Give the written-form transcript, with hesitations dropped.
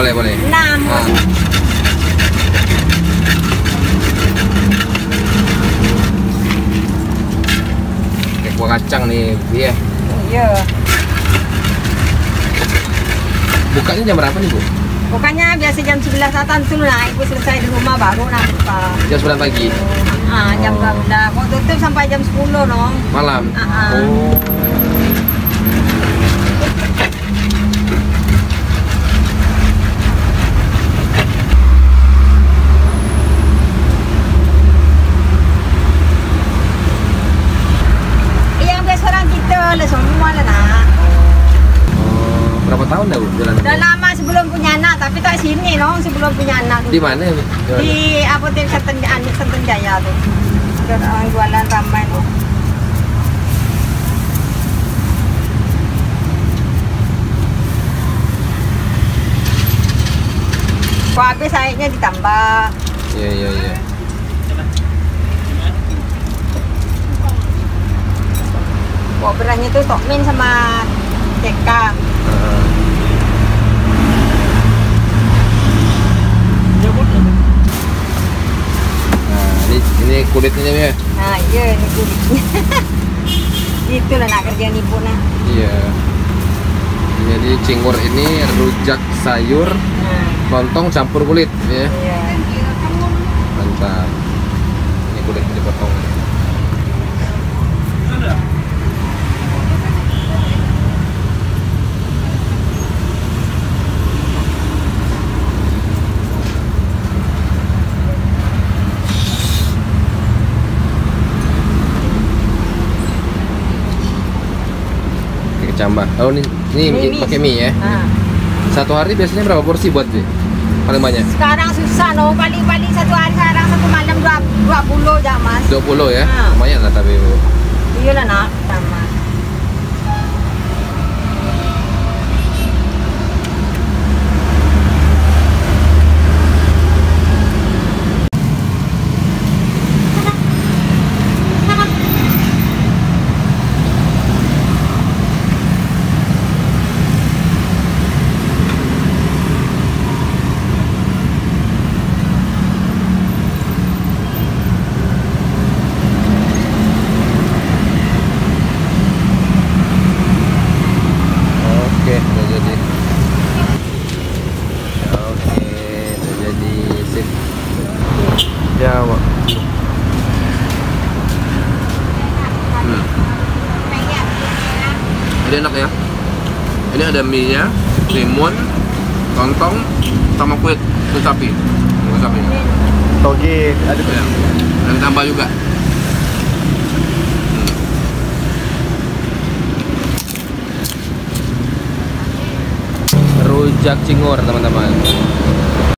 Boleh, boleh. Namun kayak kuah kacang nih, iya. Iya. Bukanya jam berapa nih, Bu? Bukanya biasa jam 11 satan dulu lah, Ibu selesai di rumah baru nah buka. Jam 9 pagi? Jam 9 dah. Kok tutup sampai jam 10 dong? Malam? Oh. Yang biasa orang kita lah semua lah nak. Berapa tahun dah jalan? Dah lama sebelum punya anak, tapi tak sini dong sebelum punya anak. Di mana? Di apotek Senten Jaya tu. Orang jualan ramai tu. Kau habis sayurnya ditambah. Ya, ya, ya. Kau berasnya tu tokmin sama cekam. Ini kulitnya ya? Nah iya ini kulitnya. Itulah nak kerjaan ibu nah. Iya. Jadi cingur ini rujak sayur, lontong campur kulit ya. Iya. Mantap. Ini kulitnya dipotong. Tambah. Oh ini pakai mie ya. Satu hari biasanya berapa porsi buat sih? Paling banyak. Sekarang susah loh, paling satu hari sekarang satu malam 20 jam mas. 20 ya? Lumayan lah tapi. Iya lah nak. Sama. Ini enak ya. Ini ada mie nya, limun, lontong, sama kulit sapi. Kulit sapi. Toge ada ya. Dan tambah juga. Rujak cingur teman-teman.